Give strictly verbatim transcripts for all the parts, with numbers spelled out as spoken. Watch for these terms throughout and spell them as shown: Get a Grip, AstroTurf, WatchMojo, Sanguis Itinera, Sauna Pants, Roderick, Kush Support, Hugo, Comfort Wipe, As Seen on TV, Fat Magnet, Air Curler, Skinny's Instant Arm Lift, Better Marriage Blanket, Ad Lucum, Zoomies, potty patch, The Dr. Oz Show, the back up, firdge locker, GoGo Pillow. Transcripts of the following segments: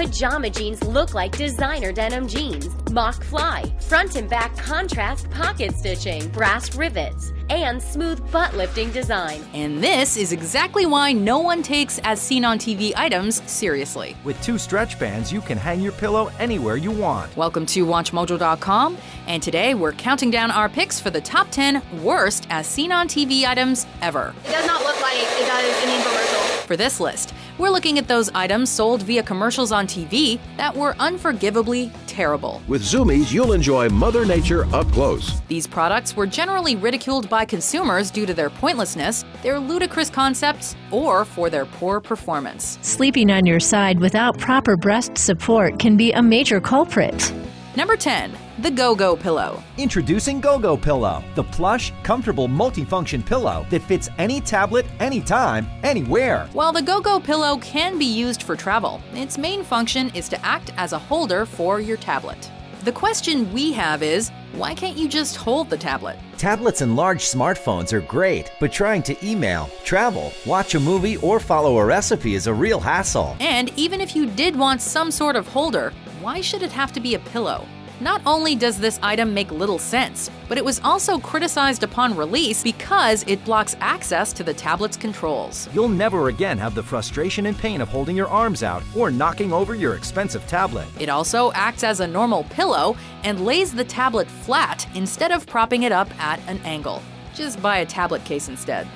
Pajama jeans look like designer denim jeans. Mock fly, front and back contrast pocket stitching, brass rivets, and smooth butt lifting design. And this is exactly why no one takes as seen on T V items seriously. With two stretch bands, you can hang your pillow anywhere you want. Welcome to Watch Mojo dot com, and today we're counting down our picks for the top ten worst as seen on T V items ever. It does not look like it does an infomercial. For this list, we're looking at those items sold via commercials on T V that were unforgivably terrible. With Zoomies, you'll enjoy Mother Nature up close. These products were generally ridiculed by consumers due to their pointlessness, their ludicrous concepts, or for their poor performance. Sleeping on your side without proper breast support can be a major culprit. Number ten. The GoGo Pillow. Introducing GoGo Pillow, the plush, comfortable, multifunction pillow that fits any tablet, anytime, anywhere. While the GoGo Pillow can be used for travel, its main function is to act as a holder for your tablet. The question we have is, why can't you just hold the tablet? Tablets and large smartphones are great, but trying to email, travel, watch a movie, or follow a recipe is a real hassle. And even if you did want some sort of holder, why should it have to be a pillow? Not only does this item make little sense, but it was also criticized upon release because it blocks access to the tablet's controls. You'll never again have the frustration and pain of holding your arms out or knocking over your expensive tablet. It also acts as a normal pillow and lays the tablet flat instead of propping it up at an angle. Just buy a tablet case instead.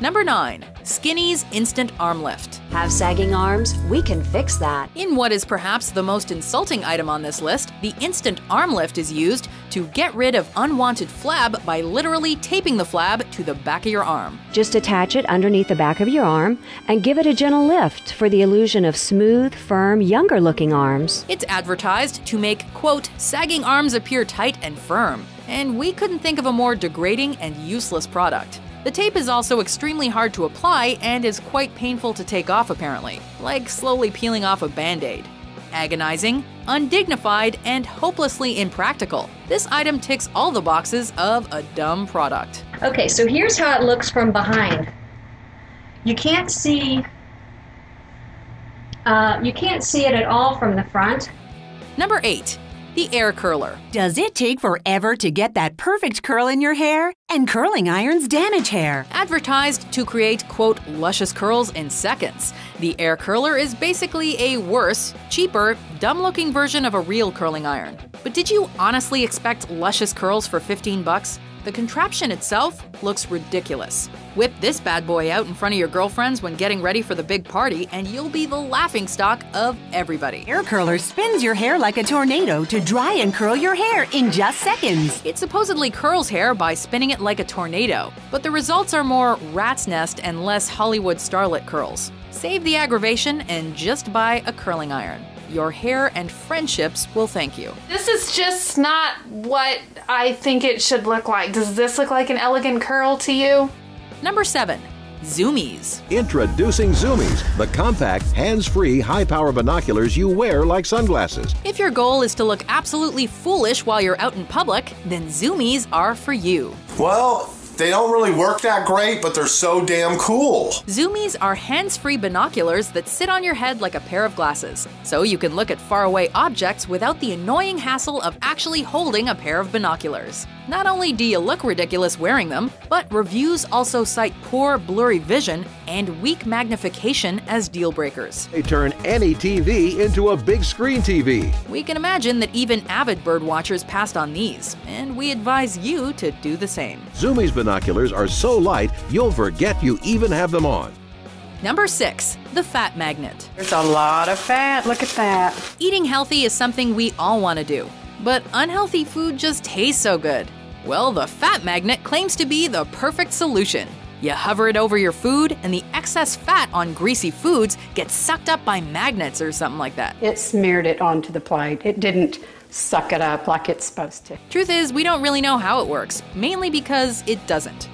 Number nine. Skinny's Instant Arm Lift. Have sagging arms? We can fix that. In what is perhaps the most insulting item on this list, the Instant Arm Lift is used to get rid of unwanted flab by literally taping the flab to the back of your arm. Just attach it underneath the back of your arm and give it a gentle lift for the illusion of smooth, firm, younger-looking arms. It's advertised to make, quote, sagging arms appear tight and firm. And we couldn't think of a more degrading and useless product. The tape is also extremely hard to apply and is quite painful to take off apparently, like slowly peeling off a Band-Aid. Agonizing, undignified, and hopelessly impractical, this item ticks all the boxes of a dumb product. Okay, so here's how it looks from behind. You can't see, uh, you can't see it at all from the front. Number eight. The Air Curler. Does it take forever to get that perfect curl in your hair? And curling irons damage hair. Advertised to create, quote, luscious curls in seconds, the Air Curler is basically a worse, cheaper, dumb-looking version of a real curling iron. But did you honestly expect luscious curls for fifteen bucks? The contraption itself looks ridiculous. Whip this bad boy out in front of your girlfriends when getting ready for the big party, and you'll be the laughingstock of everybody. Air Curler spins your hair like a tornado to dry and curl your hair in just seconds. It supposedly curls hair by spinning it like a tornado, but the results are more rat's nest and less Hollywood starlet curls. Save the aggravation and just buy a curling iron. Your hair and friendships will thank you. This is just not what I think it should look like. Does this look like an elegant curl to you? Number seven. Zoomies. Introducing Zoomies, the compact, hands-free, high-power binoculars you wear like sunglasses. If your goal is to look absolutely foolish while you're out in public, then Zoomies are for you. Well, they don't really work that great, but they're so damn cool. Zoomies are hands-free binoculars that sit on your head like a pair of glasses, so you can look at faraway objects without the annoying hassle of actually holding a pair of binoculars. Not only do you look ridiculous wearing them, but reviews also cite poor, blurry vision and weak magnification as deal breakers. They turn any T V into a big screen T V. We can imagine that even avid bird watchers passed on these, and we advise you to do the same. Zoomies binoculars are so light, you'll forget you even have them on. Number six. The Fat Magnet. There's a lot of fat. Look at that. Eating healthy is something we all want to do, but unhealthy food just tastes so good. Well, the Fat Magnet claims to be the perfect solution. You hover it over your food, and the excess fat on greasy foods gets sucked up by magnets or something like that. It smeared it onto the plate. It didn't suck it up like it's supposed to. Truth is, we don't really know how it works, mainly because it doesn't.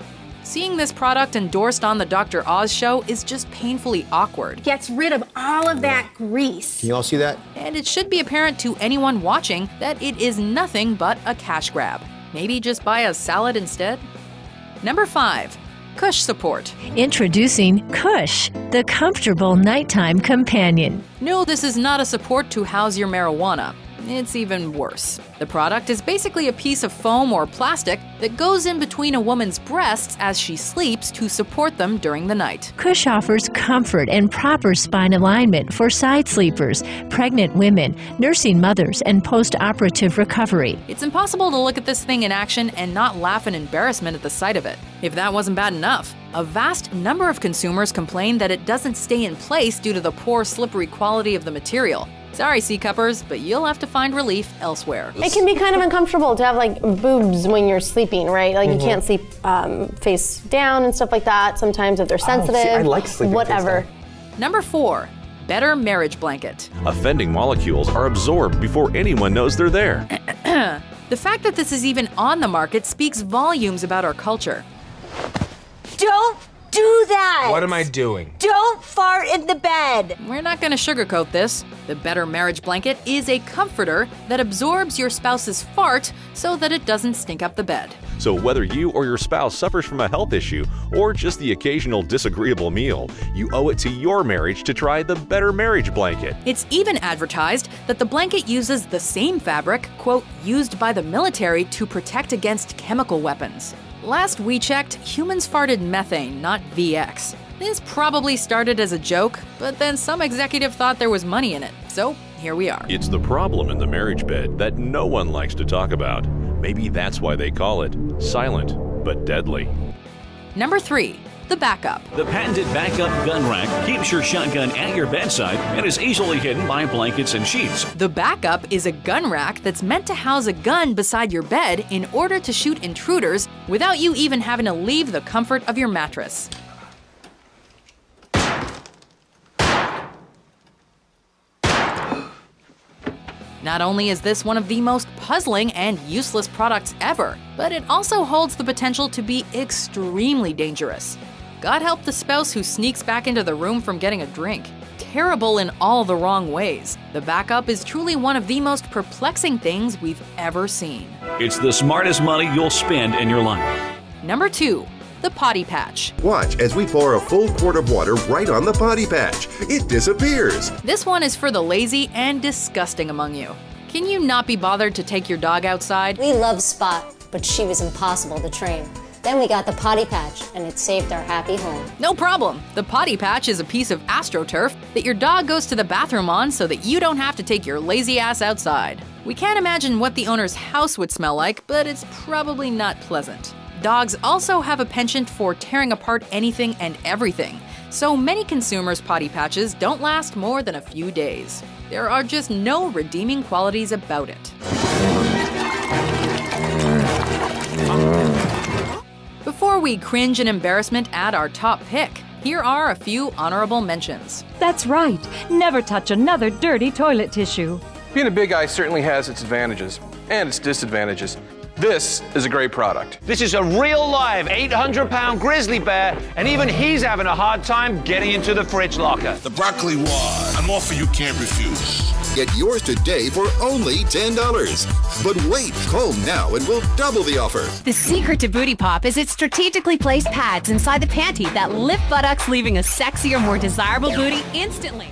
Seeing this product endorsed on The Doctor Oz Show is just painfully awkward. Gets rid of all of that grease. Can you all see that? And it should be apparent to anyone watching that it is nothing but a cash grab. Maybe just buy a salad instead? Number five. Kush Support. Introducing Kush, the comfortable nighttime companion. No, this is not a support to house your marijuana. It's even worse. The product is basically a piece of foam or plastic that goes in between a woman's breasts as she sleeps to support them during the night. Kush offers comfort and proper spine alignment for side sleepers, pregnant women, nursing mothers, and post-operative recovery. It's impossible to look at this thing in action and not laugh in embarrassment at the sight of it. If that wasn't bad enough, a vast number of consumers complain that it doesn't stay in place due to the poor slippery quality of the material. Sorry, C-cuppers, but you'll have to find relief elsewhere. It can be kind of uncomfortable to have like boobs when you're sleeping, right? Like mm-hmm. you can't sleep um, face down and stuff like that. Sometimes if they're sensitive, oh, see, I like sleeping whatever. Face down. Number four, Better Marriage Blanket. Offending molecules are absorbed before anyone knows they're there. The fact that this is even on the market speaks volumes about our culture. Don't do that! What am I doing? Don't fart in the bed! We're not going to sugarcoat this. The Better Marriage Blanket is a comforter that absorbs your spouse's fart so that it doesn't stink up the bed. So whether you or your spouse suffers from a health issue or just the occasional disagreeable meal, you owe it to your marriage to try the Better Marriage Blanket. It's even advertised that the blanket uses the same fabric, quote, used by the military to protect against chemical weapons. Last we checked, humans farted methane, not V X. This probably started as a joke, but then some executive thought there was money in it. So here we are. It's the problem in the marriage bed that no one likes to talk about. Maybe that's why they call it silent but deadly. Number three. The Backup. The patented Backup gun rack keeps your shotgun at your bedside and is easily hidden by blankets and sheets. The Backup is a gun rack that's meant to house a gun beside your bed in order to shoot intruders without you even having to leave the comfort of your mattress. Not only is this one of the most puzzling and useless products ever, but it also holds the potential to be extremely dangerous. God help the spouse who sneaks back into the room from getting a drink. Terrible in all the wrong ways. The Backup is truly one of the most perplexing things we've ever seen. It's the smartest money you'll spend in your life. Number two, the Potty Patch. Watch as we pour a full quart of water right on the Potty Patch. It disappears. This one is for the lazy and disgusting among you. Can you not be bothered to take your dog outside? We love Spot, but she was impossible to train. Then we got the Potty Patch, and it saved our happy home. No problem. The Potty Patch is a piece of AstroTurf that your dog goes to the bathroom on so that you don't have to take your lazy ass outside. We can't imagine what the owner's house would smell like, but it's probably not pleasant. Dogs also have a penchant for tearing apart anything and everything, so many consumers' Potty Patches don't last more than a few days. There are just no redeeming qualities about it. Before we cringe in embarrassment at our top pick, here are a few honorable mentions. That's right. Never touch another dirty toilet tissue. Being a big guy certainly has its advantages and its disadvantages. This is a great product. This is a real live eight hundred pound grizzly bear, and even he's having a hard time getting into the fridge locker. The broccoli wad. An offer you can't refuse. Get yours today for only ten dollars. But wait, call now and we'll double the offer. The secret to Booty Pop is its strategically placed pads inside the panty that lift buttocks, leaving a sexier, more desirable booty instantly.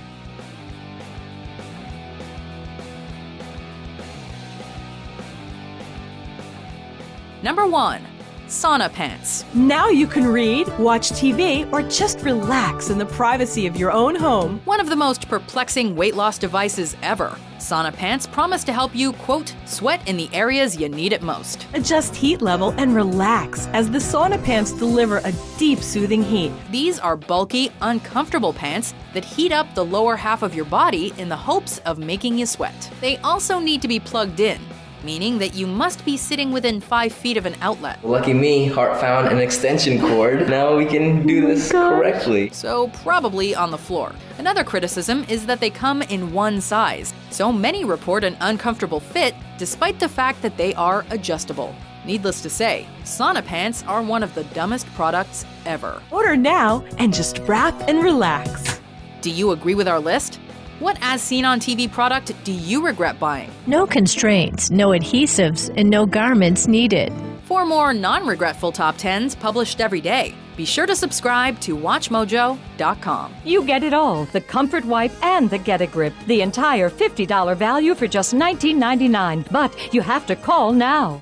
Number one. Sauna Pants. Now you can read, watch T V, or just relax in the privacy of your own home. One of the most perplexing weight loss devices ever. Sauna Pants promise to help you, quote, sweat in the areas you need it most. Adjust heat level and relax as the Sauna Pants deliver a deep, soothing heat. These are bulky, uncomfortable pants that heat up the lower half of your body in the hopes of making you sweat. They also need to be plugged in, meaning that you must be sitting within five feet of an outlet. Lucky me, Hart found an extension cord. Now we can do this correctly. So probably on the floor. Another criticism is that they come in one size, so many report an uncomfortable fit despite the fact that they are adjustable. Needless to say, Sauna Pants are one of the dumbest products ever. Order now and just wrap and relax. Do you agree with our list? What As Seen on T V product do you regret buying? No constraints, no adhesives, and no garments needed. Four more non-regretful top tens published every day. Be sure to subscribe to Watch Mojo dot com. You get it all, the Comfort Wipe and the Get a Grip, the entire fifty dollar value for just nineteen ninety-nine. But you have to call now.